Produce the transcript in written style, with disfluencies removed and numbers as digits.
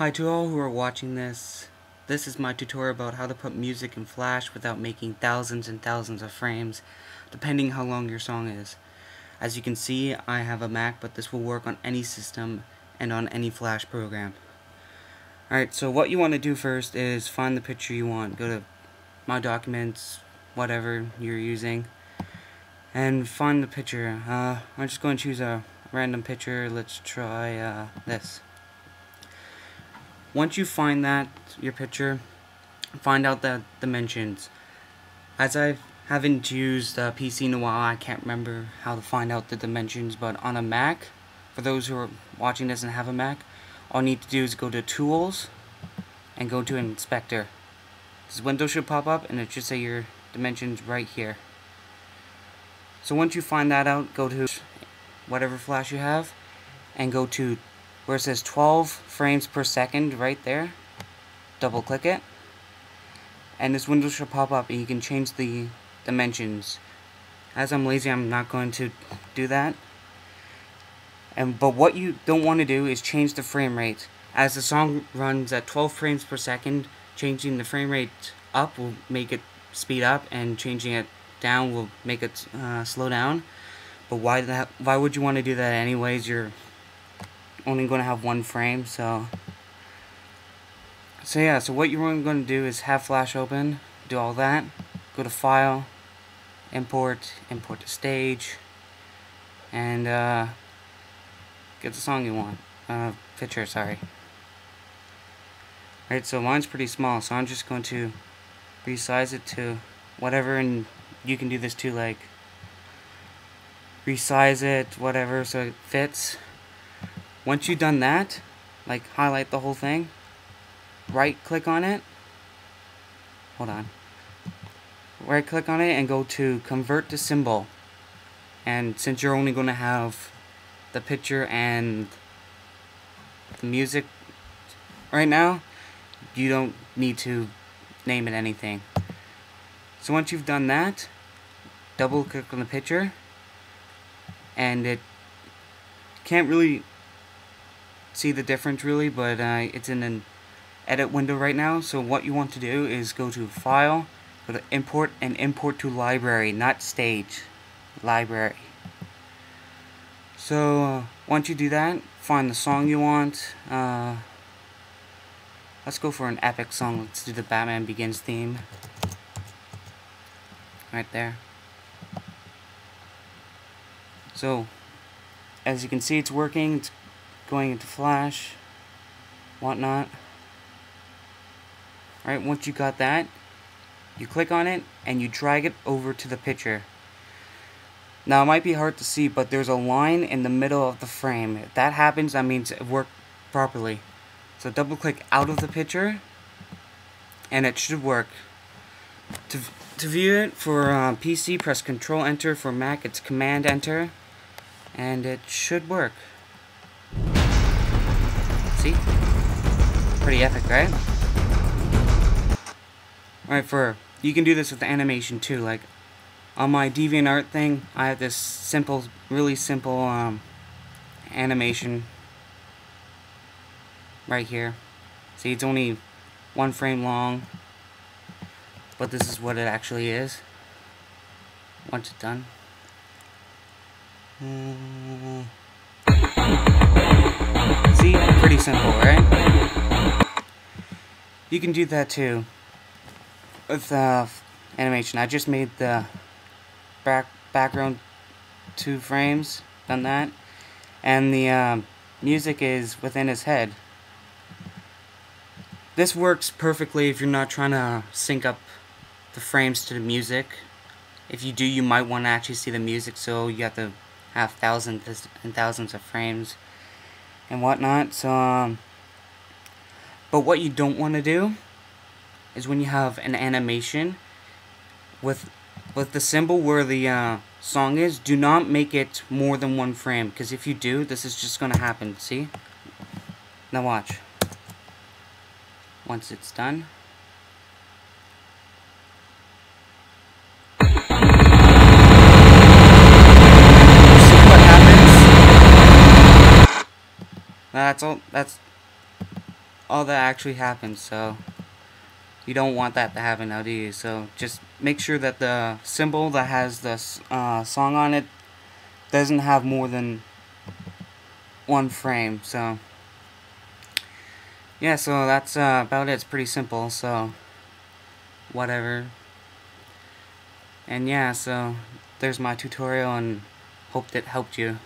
Hi to all who are watching this. This is my tutorial about how to put music in Flash without making thousands and thousands of frames, depending how long your song is. As you can see, I have a Mac, but this will work on any system and on any Flash program. Alright, so what you want to do first is find the picture you want. Go to My Documents, whatever you're using, and find the picture. I'm just going to choose a random picture. Let's try this. Once you find that, your picture, find out the dimensions. As I haven't used a PC in a while, I can't remember how to find out the dimensions, but on a Mac, for those who are watching this and have a Mac, all you need to do is go to Tools, and go to Inspector. This window should pop up, and it should say your dimensions right here. So once you find that out, go to whatever Flash you have, and go to where it says 12 frames per second right there. Double click it, and this window should pop up and you can change the dimensions. As I'm lazy, I'm not going to do that. But what you don't want to do is change the frame rate. As the song runs at 12 frames per second, changing the frame rate up will make it speed up and changing it down will make it slow down. But why would you want to do that anyways? You're only going to have one frame, so what you're only going to do is have Flash open, do all that, go to File, import to stage, and get the song you want, picture, sorry. Alright, so mine's pretty small, so I'm just going to resize it to whatever, and you can do this too, like resize it whatever so it fits. Once you've done that, like highlight the whole thing, right click on it, right click on it and go to Convert to Symbol. And since you're only going to have the picture and the music right now, you don't need to name it anything. So once you've done that, double click on the picture, and it can't really see the difference really, but it's in an edit window right now. So what you want to do is go to File, go to Import, and Import to Library, not Stage, Library. So once you do that, find the song you want. Let's go for an epic song. Let's do the Batman Begins theme right there. So as you can see, it's working. It's going into Flash, whatnot. Alright, once you got that, you click on it and you drag it over to the picture. Now it might be hard to see, but there's a line in the middle of the frame. If that happens, that means it worked properly. So double click out of the picture and it should work. To view it for PC, press Ctrl Enter. For Mac, it's Command Enter, and it should work. See? Pretty epic, right? Alright, you can do this with the animation too. Like, on my DeviantArt thing, I have this simple, really simple animation right here. See, it's only one frame long, but this is what it actually is once it's done. See? Pretty simple, right? You can do that too with animation. I just made the background 2 frames, done that, and the music is within his head. This works perfectly if you're not trying to sync up the frames to the music. If you do, you might want to actually see the music, so you have to have thousands and thousands of frames and whatnot. So, but what you don't want to do is when you have an animation with the symbol where the song is, do not make it more than one frame, because if you do, this is just going to happen. See? Now watch. Once it's done. That's all. That's all that actually happened, so you don't want that to happen now, do you? So just make sure that the symbol that has the song on it doesn't have more than one frame. So yeah, so that's about it. It's pretty simple, so whatever. And yeah, so there's my tutorial, and hope that helped you.